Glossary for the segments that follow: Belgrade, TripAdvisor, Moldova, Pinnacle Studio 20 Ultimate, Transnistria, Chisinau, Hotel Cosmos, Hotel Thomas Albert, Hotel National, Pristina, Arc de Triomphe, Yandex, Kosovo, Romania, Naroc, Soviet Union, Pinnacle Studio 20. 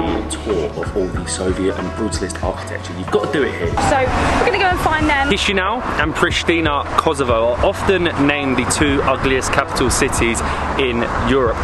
a tour of all the Soviet and brutalist architecture. You've got to do it here. So we're gonna go and find them. Chisinau and Pristina, Kosovo are often named the two ugliest capital cities in Europe.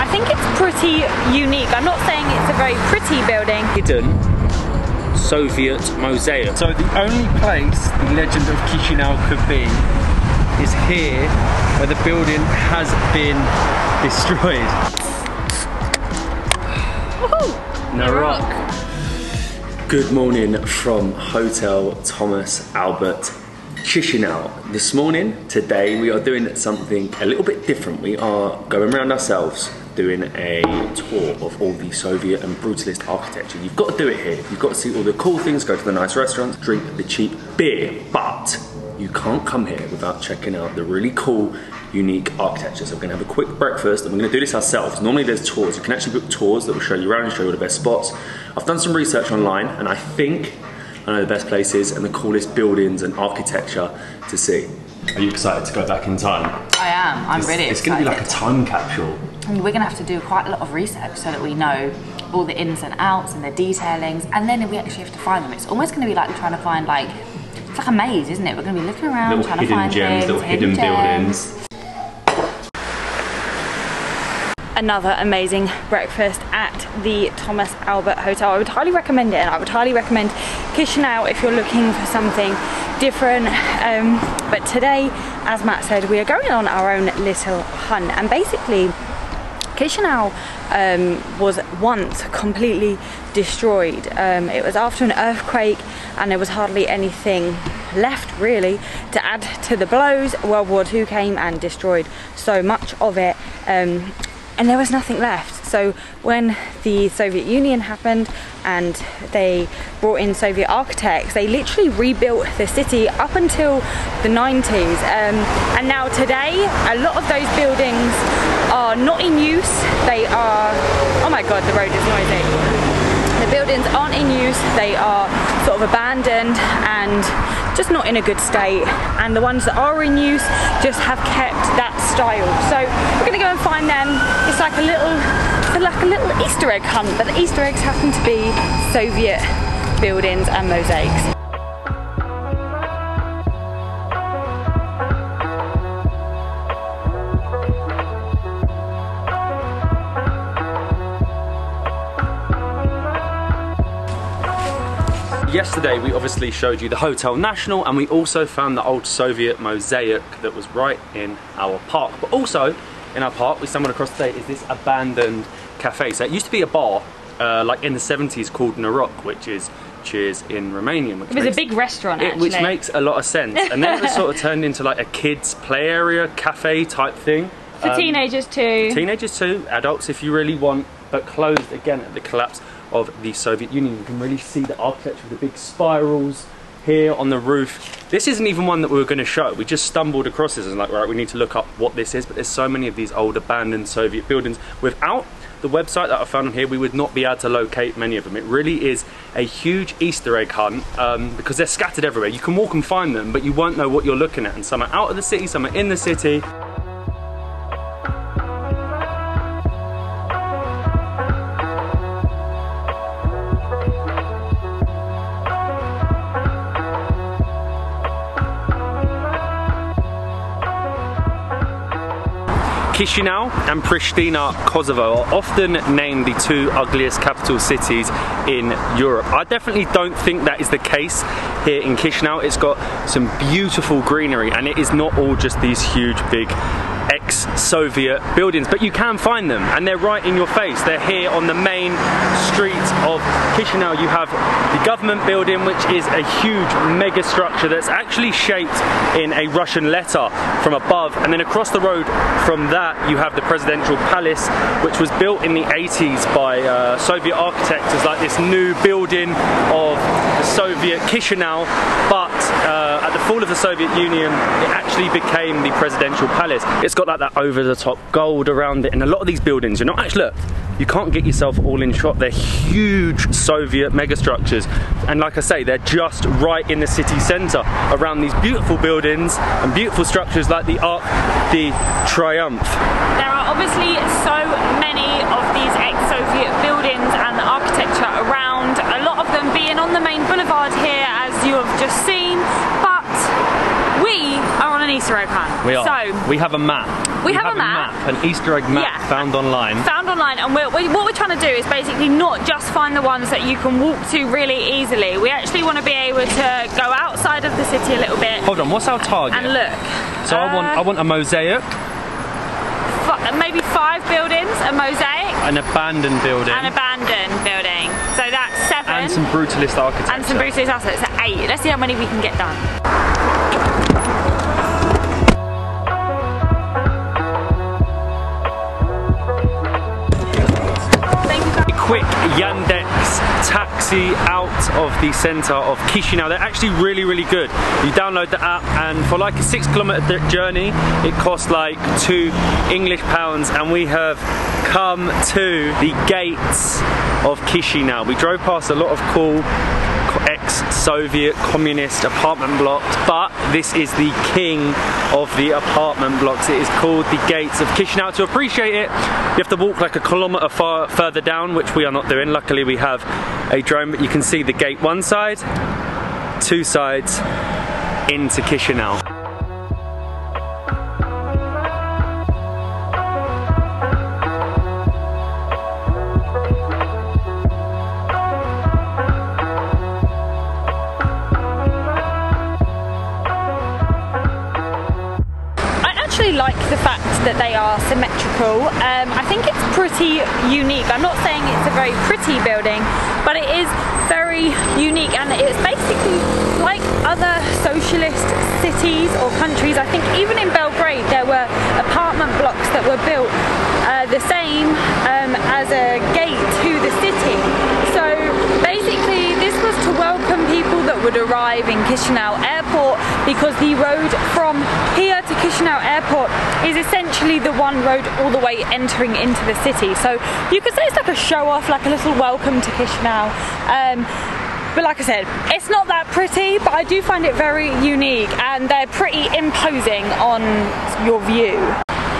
I think it's pretty unique. I'm not saying it's a very pretty building. Hidden Soviet mosaic. So the only place the legend of Chisinau could be is here, where the building has been destroyed. Naroc. Good morning from Hotel Thomas Albert, Chisinau. This morning, today, we are doing something a little bit different. We are going around ourselves, doing a tour of all the Soviet and brutalist architecture. You've got to do it here. You've got to see all the cool things, go to the nice restaurants, drink the cheap beer, but you can't come here without checking out the really cool, unique architecture. So we're gonna have a quick breakfast and we're gonna do this ourselves. Normally there's tours. You can actually book tours that will show you around and show you all the best spots. I've done some research online and I think I know the best places and the coolest buildings and architecture to see. Are you excited to go back in time? I am, I'm really excited. It's gonna be like a time capsule. And we're gonna have to do quite a lot of research so that we know all the ins and outs and the detailings, and then we actually have to find them. It's almost gonna be like trying to find, like, it's like a maze, isn't it? We're gonna be looking around, little trying to find gems, things, little hidden gems, buildings. Another amazing breakfast at the Thomas Albert Hotel. I would highly recommend it, and I would highly recommend Chisinau if you're looking for something different. But today, as Matt said, we are going on our own little hunt, and basically Chisinau was once completely destroyed. It was after an earthquake and there was hardly anything left really to add to the blows. World War II came and destroyed so much of it, and there was nothing left. So when the Soviet Union happened and they brought in Soviet architects, they literally rebuilt the city up until the 90s. And now today, a lot of those buildings are not in use. They are, oh my God, the road is noisy. The buildings aren't in use. They are sort of abandoned and just not in a good state. And the ones that are in use just have kept that style. So we're gonna go and find them. It's like a little, Easter egg hunt, but the Easter eggs happen to be Soviet buildings and mosaics. Yesterday we obviously showed you the Hotel National, and we also found the old Soviet mosaic that was right in our park. But also in our park we stumbled across today is this abandoned cafe. So it used to be a bar like in the 70s called Naroc, which is cheers in Romanian. Which it was a big restaurant actually. Which makes a lot of sense. And then it sort of turned into like a kids play area, cafe type thing. For teenagers too. Teenagers too, adults if you really want, but closed again at the collapse of the Soviet Union. You can really see the architecture of the big spirals here on the roof. This isn't even one that we were going to show. We just stumbled across this and like, right, we need to look up what this is, but there's so many of these old abandoned Soviet buildings. Without the website that I found on here, we would not be able to locate many of them. It really is a huge Easter egg hunt because they're scattered everywhere. You can walk and find them, but you won't know what you're looking at. And some are out of the city, some are in the city. Chisinau and Pristina, Kosovo are often named the two ugliest capital cities in Europe. I definitely don't think that is the case here in Chisinau. It's got some beautiful greenery and it is not all just these huge big ex-Soviet buildings, but you can find them and they're right in your face. They're here on the main streets of Chisinau. You have the government building, which is a huge mega structure that's actually shaped in a Russian letter from above, and then across the road from that you have the presidential palace, which was built in the 80s by Soviet architects as like this new building of the Soviet Chisinau, but At the fall of the Soviet Union, it actually became the presidential palace. It's got like that over-the-top gold around it, and a lot of these buildings, you're not actually, look, you can't get yourself all in shot. They're huge Soviet megastructures, and like I say, they're just right in the city centre, around these beautiful buildings and beautiful structures like the Arc de Triomphe. There are obviously so many of these ex-Soviet buildings and the architecture around, a lot of them being on the main boulevard here, as you have just seen. Easter egg hunt. We are. So, we have a map. We have a map, an Easter egg map, yeah, found online. Found online, and what we're trying to do is basically not just find the ones that you can walk to really easily. We actually want to be able to go outside of the city a little bit. Hold on, what's our target? And look. So I want a mosaic. Maybe 5 buildings, a mosaic. An abandoned building. An abandoned building. So that's 7. And some brutalist architecture. And some brutalist architecture. So 8. Let's see how many we can get done. Quick Yandex taxi out of the centre of Chisinau. They're actually really, really good. You download the app, and for like a 6-kilometre journey, it costs like £2, and we have come to the gates of Chisinau. We drove past a lot of cool ex-Soviet communist apartment blocks, but this is the king of the apartment blocks. It is called the Gates of Chisinau. To appreciate it, you have to walk like a kilometre further down, which we are not doing. Luckily we have a drone, but you can see the gate, one side, two sides, into Chisinau. That they are symmetrical. I think it's pretty unique. I'm not saying it's a very pretty building, but it is very unique, and it's basically like other socialist cities or countries. I think even in Belgrade there were apartment blocks that were built the same as a gate to the city. So basically this was to welcome people that would arrive in Chisinau Airport, because the road from here to Chisinau Airport is essentially the one road all the way entering into the city. So you could say it's like a show-off, like a little welcome to Chisinau. But like I said, it's not that pretty, but I do find it very unique, and they're pretty imposing on your view.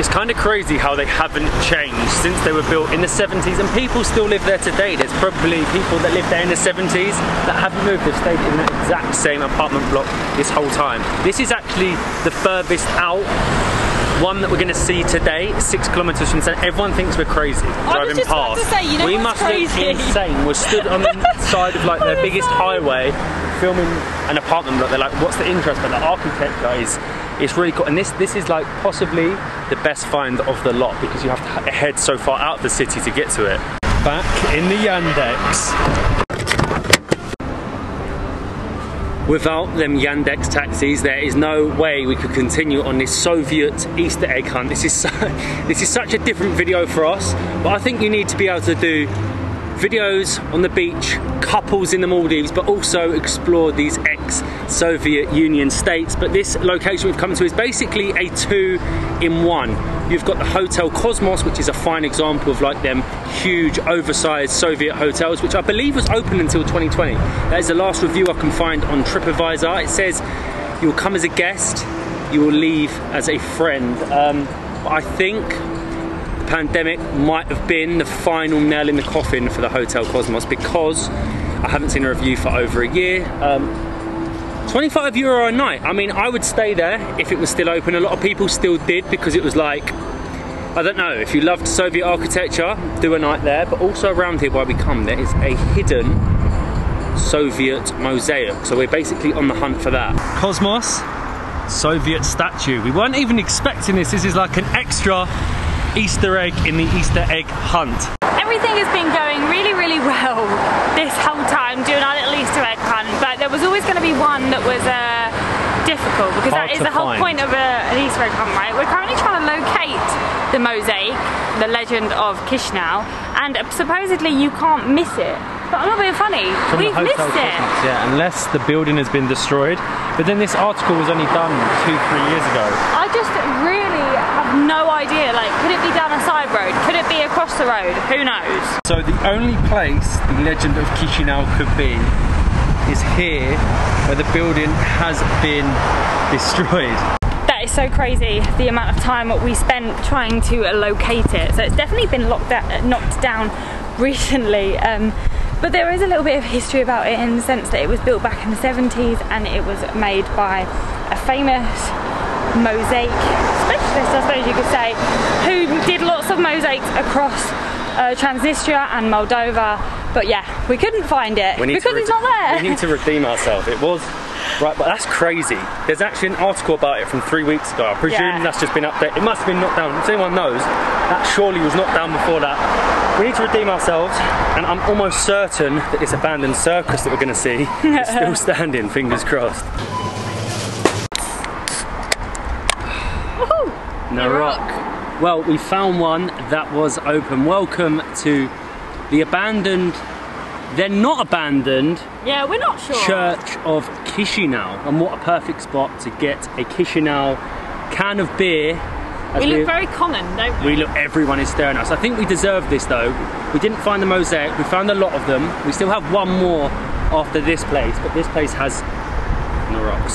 It's kind of crazy how they haven't changed since they were built in the 70s, and people still live there today. There's probably people that lived there in the 70s that haven't moved. They've stayed in the exact same apartment block this whole time. This is actually the furthest out one that we're going to see today, 6 kilometres from the centre. Everyone thinks we're crazy driving past. Say, you know, we must be insane. We're stood on the side of like their biggest highway filming an apartment block. They're like, what's the interest? But the architecture is, it's really cool, and this is like possibly the best find of the lot, because you have to head so far out of the city to get to it. Back in the Yandex. Without them Yandex taxis, there is no way we could continue on this Soviet Easter egg hunt. This is such a different video for us, but I think you need to be able to do videos on the beach, couples in the Maldives, but also explore these ex-Soviet Union states. But this location we've come to is basically a 2-in-1. You've got the Hotel Cosmos, which is a fine example of like them huge oversized Soviet hotels, which I believe was open until 2020. That is the last review I can find on TripAdvisor. It says you'll come as a guest, you will leave as a friend. I think pandemic might have been the final nail in the coffin for the Hotel Cosmos, because I haven't seen a review for over a year. €25 a night. I mean, I would stay there if it was still open. A lot of people still did, because it was like, I don't know, if you loved Soviet architecture, do a night there. But also around here where we come, there is a hidden Soviet mosaic, so we're basically on the hunt for that. Cosmos, Soviet statue. We weren't even expecting this. This is like an extra Easter egg in the Easter egg hunt. Everything has been going really, really well this whole time doing our little Easter egg hunt, but there was always going to be one that was difficult, because that is the whole point of an Easter egg hunt, right? We're currently trying to locate the mosaic, the legend of Chisinau, and supposedly you can't miss it. But I'm not being funny. We've missed it. Yeah, unless the building has been destroyed. But then this article was only done 2-3 years ago. I just really have no idea. Like, could it be down a side road? Could it be across the road? Who knows? So the only place the legend of Chisinau could be is here, where the building has been destroyed. That is so crazy, the amount of time we spent trying to locate it. So it's definitely been knocked down recently, but there is a little bit of history about it in the sense that it was built back in the 70s and it was made by a famous mosaic specialist, I suppose you could say, who did lots of mosaics across Transnistria and Moldova. But yeah, we couldn't find it because it's not there. We need to redeem ourselves. It was right, but that's crazy. There's actually an article about it from 3 weeks ago. I presume that's just been updated. It must have been knocked down. If anyone knows, that surely was knocked down before that. We need to redeem ourselves, and I'm almost certain that this abandoned circus that we're going to see is still standing. Fingers crossed. Naroc. Well, we found one that was open. Welcome to the abandoned, they're not abandoned. Yeah, we're not sure. Church of Chisinau. And what a perfect spot to get a Chisinau can of beer. We look very common, don't we? We look, everyone is staring at us. I think we deserve this though. We didn't find the mosaic, we found a lot of them. We still have one more after this place, but this place has Naroc.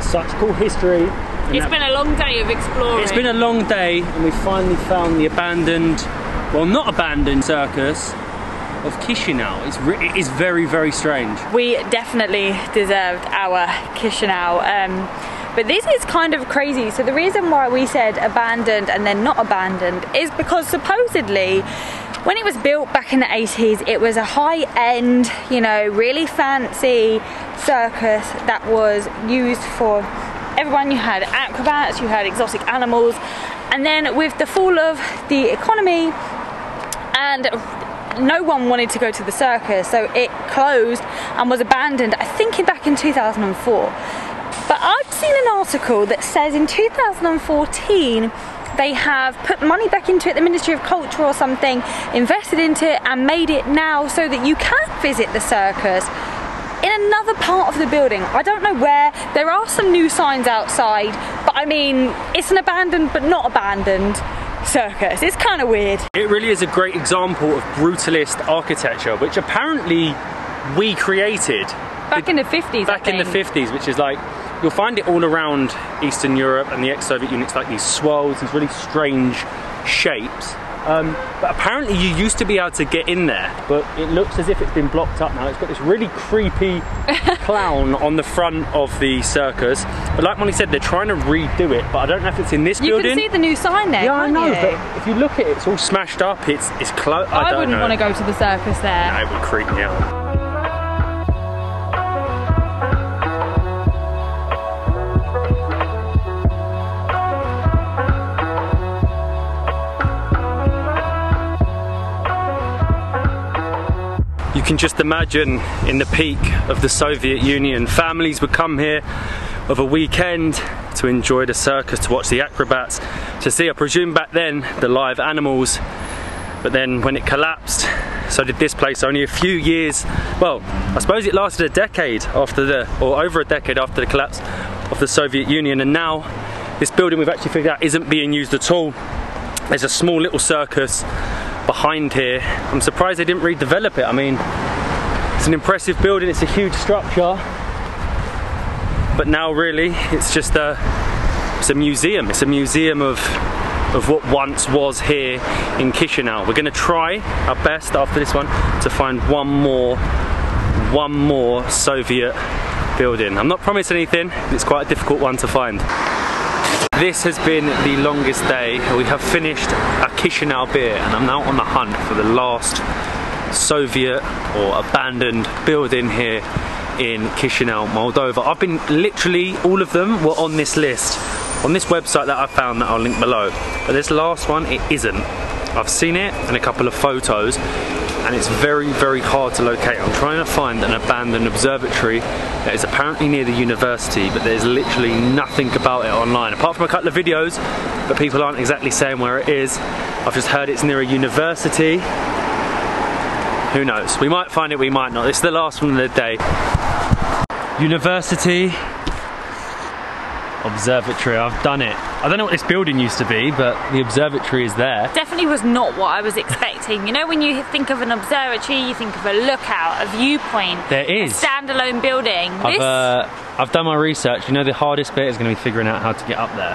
Such cool history. It's been a long day of exploring. It's been a long day, and we finally found the abandoned, well, not abandoned circus of Chisinau. It is very, very strange. We definitely deserved our Chisinau, but this is kind of crazy. So the reason why we said abandoned and then not abandoned is because supposedly, when it was built back in the 80s, it was a high-end, you know, really fancy circus that was used for everyone. You had acrobats, you had exotic animals, and then with the fall of the economy, and no one wanted to go to the circus, so it closed and was abandoned, I think back in 2004. But I've seen an article that says in 2014 they have put money back into it, the Ministry of Culture or something, invested into it and made it now so that you can visit the circus in another part of the building. I don't know where. There are some new signs outside, but I mean, it's an abandoned but not abandoned circus. It's kind of weird. It really is a great example of brutalist architecture, which apparently we created back in the 50s. Back in the 50s, which is like, you'll find it all around Eastern Europe and the ex-Soviet Union. It's like these swirls, these really strange shapes. But apparently you used to be able to get in there, but it looks as if it's been blocked up now. It's got this really creepy clown on the front of the circus. But like Molly said, they're trying to redo it, but I don't know if it's in this building. You can see the new sign there, yeah, can't I know, you? But if you look at it, it's all smashed up, it's closed. I don't wouldn't want to go to the circus there. No, it would creep me out. You can just imagine in the peak of the Soviet Union, families would come here of a weekend to enjoy the circus, to watch the acrobats, to see, I presume back then, the live animals. But then when it collapsed, so did this place. Only a few years, well, I suppose it lasted a decade after the, or over a decade after the collapse of the Soviet Union. And now this building, we've actually figured out, isn't being used at all. There's a small little circus behind here. I'm surprised they didn't redevelop it. I mean, it's an impressive building, it's a huge structure, but now really it's just it's a museum. It's a museum of what once was here in Chisinau. We're going to try our best after this one to find one more Soviet building. I'm not promised anything, but it's quite a difficult one to find. This has been the longest day. We have finished a Chisinau beer, and I'm now on the hunt for the last Soviet or abandoned building here in Chisinau, Moldova. I've been literally, all of them were on this list, on this website that I found that I'll link below. But this last one, it isn't. I've seen it in a couple of photos, and it's very, very hard to locate. I'm trying to find an abandoned observatory that is apparently near the university, but there's literally nothing about it online, apart from a couple of videos, but people aren't exactly saying where it is. I've just heard it's near a university. Who knows? We might find it, we might not. It's the last one of the day. University Observatory. I've done it. I don't know what this building used to be, but the observatory is there. Definitely was not what I was expecting. You know, when you think of an observatory, you think of a lookout, a viewpoint. There is. A standalone building. I've done my research. You know, the hardest bit is going to be figuring out how to get up there.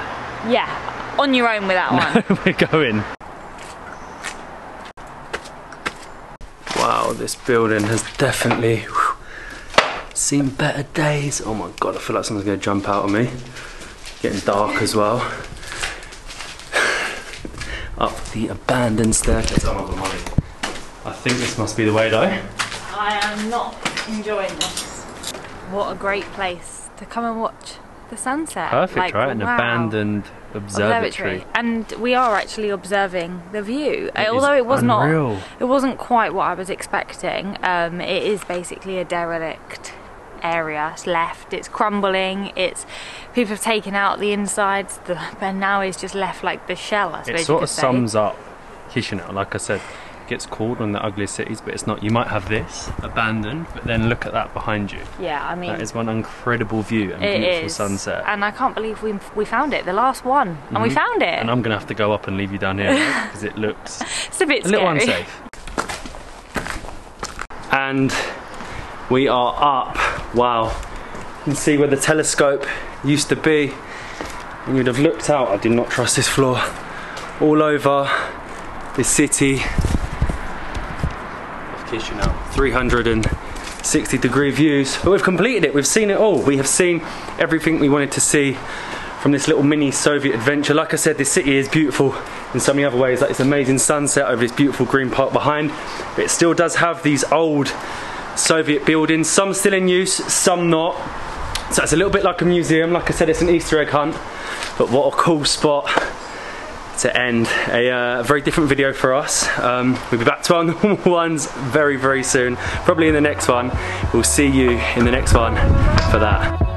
Yeah, on your own with that one. We're going. Wow, this building has definitely seen better days. Oh my God, I feel like someone's going to jump out on me. Getting dark as well. Up the abandoned staircase. Oh my God, Molly. I think this must be the way though. I am not enjoying this. What a great place to come and watch the sunset. Perfect, like, right? An abandoned observatory. And we are actually observing the view. Although it was unreal. It wasn't quite what I was expecting. It is basically a derelict area. It's left, it's crumbling, it's people have taken out the insides, and now it's just left like the shell, I suppose. It sort of sums up Chisinau. Like I said, it gets called one of the ugliest cities, but it's not. You might have this abandoned, but then look at that behind you. Yeah, I mean, that is one incredible view and beautiful sunset. And I can't believe we found it, the last one, and we found it. And I'm gonna have to go up and leave you down here because it looks it's a bit scary. Little unsafe. And we are up. Wow, you can see where the telescope used to be, and you'd have looked out. I did not trust this floor. All over the city of Chisinau, 360-degree views. But we've completed it, we've seen it all. We have seen everything we wanted to see from this little mini Soviet adventure. Like I said, this city is beautiful in so many other ways, like this amazing sunset over this beautiful green park behind. But it still does have these old Soviet buildings, some still in use, some not. So it's a little bit like a museum. Like I said, it's an Easter egg hunt, but what a cool spot to end a very different video for us. We'll be back to our normal ones very, very soon, probably in the next one. We'll see you in the next one for that.